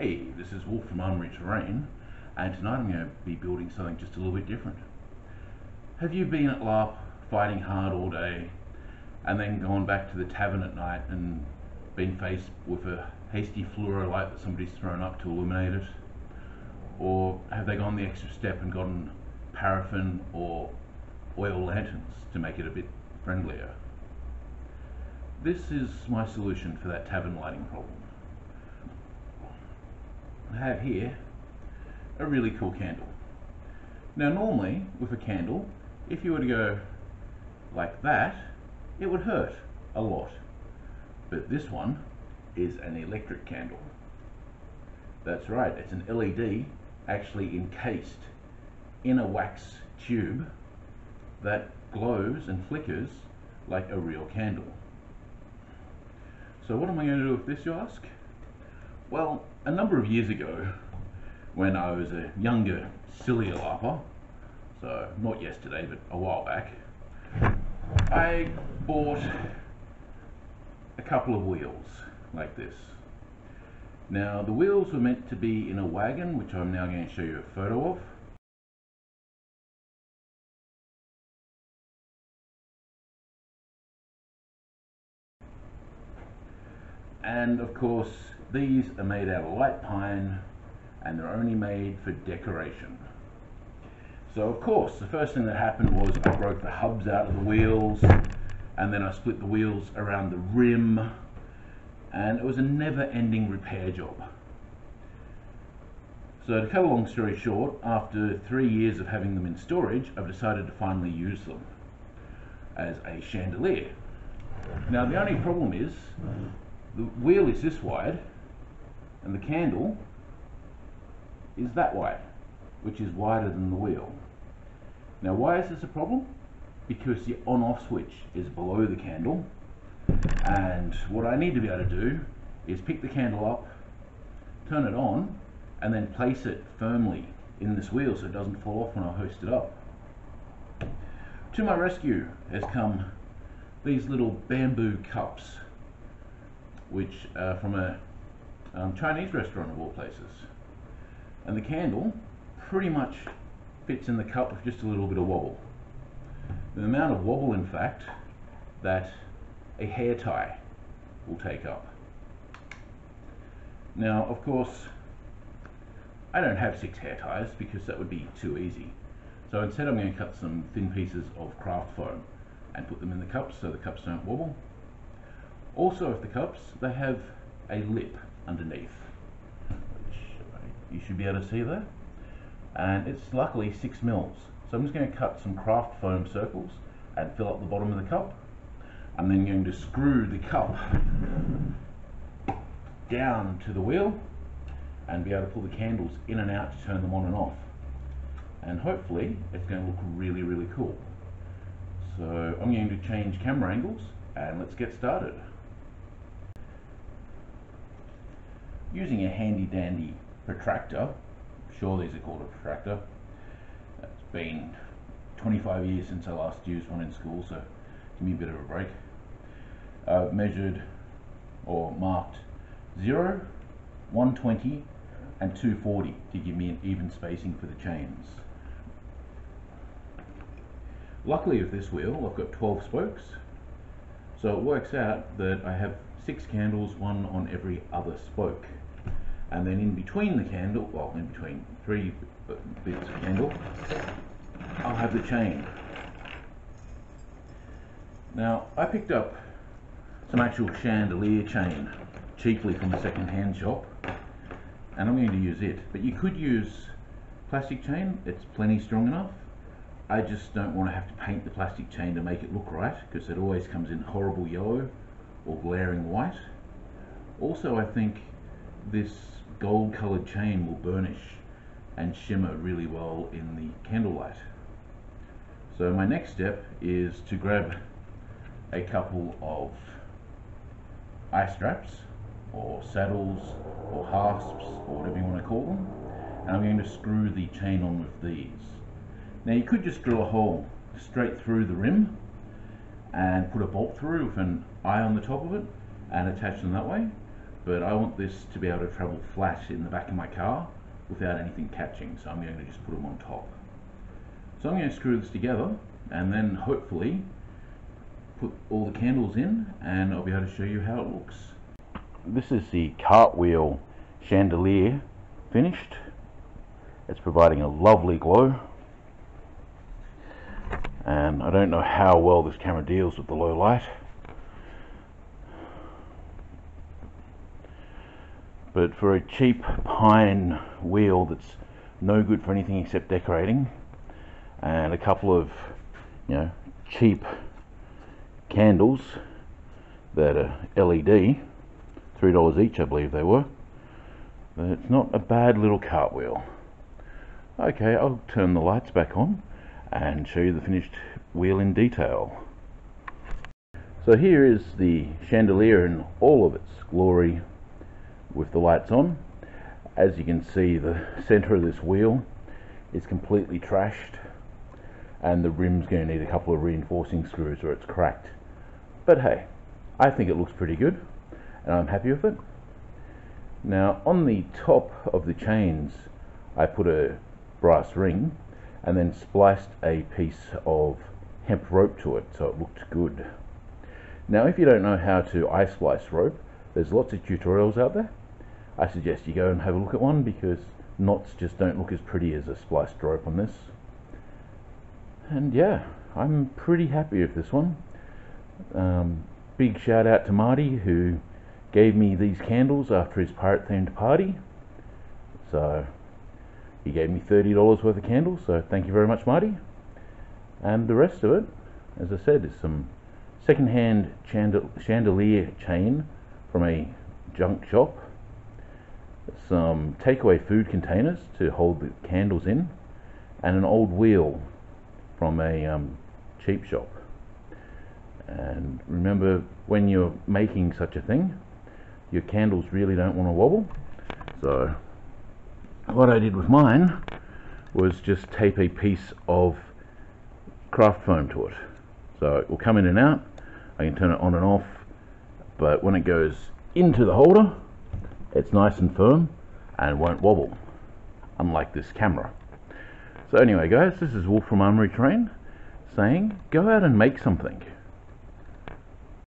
Hey, this is Wolf from Armoury-Terrain, and tonight I'm going to be building something just a little bit different. Have you been at Larp fighting hard all day and then gone back to the tavern at night and been faced with a hasty fluoro light that somebody's thrown up to illuminate it? Or have they gone the extra step and gotten paraffin or oil lanterns to make it a bit friendlier? This is my solution for that tavern lighting problem. I have here a really cool candle. Now normally with a candle, if you were to go like that, it would hurt a lot, but this one is an electric candle. That's right, it's an LED actually encased in a wax tube that glows and flickers like a real candle. So what am I going to do with this, you ask? Well, a number of years ago, when I was a younger, sillier larper, so not yesterday, but a while back, I bought a couple of wheels like this. Now, the wheels were meant to be in a wagon, which I'm now going to show you a photo of. And of course, these are made out of light pine, and they're only made for decoration. So of course, the first thing that happened was I broke the hubs out of the wheels, and then I split the wheels around the rim, and it was a never-ending repair job. So to cut a long story short, after 3 years of having them in storage, I've decided to finally use them as a chandelier. Now the only problem is, the wheel is this wide, and the candle is that wide, which is wider than the wheel. Now why is this a problem? Because the on-off switch is below the candle, and what I need to be able to do is pick the candle up, turn it on, and then place it firmly in this wheel so it doesn't fall off when I hoist it up. To my rescue has come these little bamboo cups, which are from a Chinese restaurant of all places. And the candle pretty much fits in the cup with just a little bit of wobble. The amount of wobble, in fact, that a hair tie will take up. Now, of course, I don't have 6 hair ties because that would be too easy. So instead I'm going to cut some thin pieces of craft foam and put them in the cups so the cups don't wobble. Also with the cups, they have a lip underneath, which you should be able to see there, and it's luckily 6 mils. So I'm just going to cut some craft foam circles and fill up the bottom of the cup. I'm then going to screw the cup down to the wheel and be able to pull the candles in and out to turn them on and off. And hopefully it's going to look really, really cool. So I'm going to change camera angles and let's get started. Using a handy-dandy protractor, I'm sure these are called a protractor. It's been 25 years since I last used one in school, so give me a bit of a break. I've measured or marked 0, 120 and 240 to give me an even spacing for the chains. Luckily with this wheel I've got 12 spokes, so it works out that I have 6 candles, one on every other spoke. And then in between the candle, well, in between 3 bits of candle, I'll have the chain. Now, I picked up some actual chandelier chain cheaply from a second-hand shop, and I'm going to use it. But you could use plastic chain, it's plenty strong enough. I just don't want to have to paint the plastic chain to make it look right, because it always comes in horrible yellow or glaring white. Also, I think this gold coloured chain will burnish and shimmer really well in the candlelight. So my next step is to grab a couple of eye straps or saddles or hasps or whatever you want to call them, and I'm going to screw the chain on with these. Now you could just drill a hole straight through the rim and put a bolt through with an eye on the top of it and attach them that way, but I want this to be able to travel flat in the back of my car without anything catching, so I'm going to just put them on top. So I'm going to screw this together and then hopefully put all the candles in, and I'll be able to show you how it looks. This is the cartwheel chandelier finished. It's providing a lovely glow, and I don't know how well this camera deals with the low light, but for a cheap pine wheel that's no good for anything except decorating, and a couple of, you know, cheap candles that are LED, $3 each I believe they were, but it's not a bad little cartwheel. Okay, I'll turn the lights back on and show you the finished wheel in detail. So here is the chandelier in all of its glory with the lights on. As you can see, the center of this wheel is completely trashed, and the rim's going to need a couple of reinforcing screws or it's cracked. But hey, I think it looks pretty good and I'm happy with it. Now on the top of the chains I put a brass ring and then spliced a piece of hemp rope to it so it looked good. Now if you don't know how to I-splice rope, there's lots of tutorials out there. I suggest you go and have a look at one, because knots just don't look as pretty as a spliced rope on this. And yeah, I'm pretty happy with this one. Big shout out to Marty, who gave me these candles after his pirate themed party. So he gave me $30 worth of candles, so thank you very much, Marty. And the rest of it, as I said, is some second-hand chandelier chain from a junk shop, some takeaway food containers to hold the candles in, and an old wheel from a cheap shop. And remember, when you're making such a thing, your candles really don't want to wobble, so what I did with mine was just tape a piece of craft foam to it, so it will come in and out. I can turn it on and off, but when it goes into the holder it's nice and firm and won't wobble, unlike this camera. So anyway guys, this is Wolf from Armoury-Terrain saying go out and make something.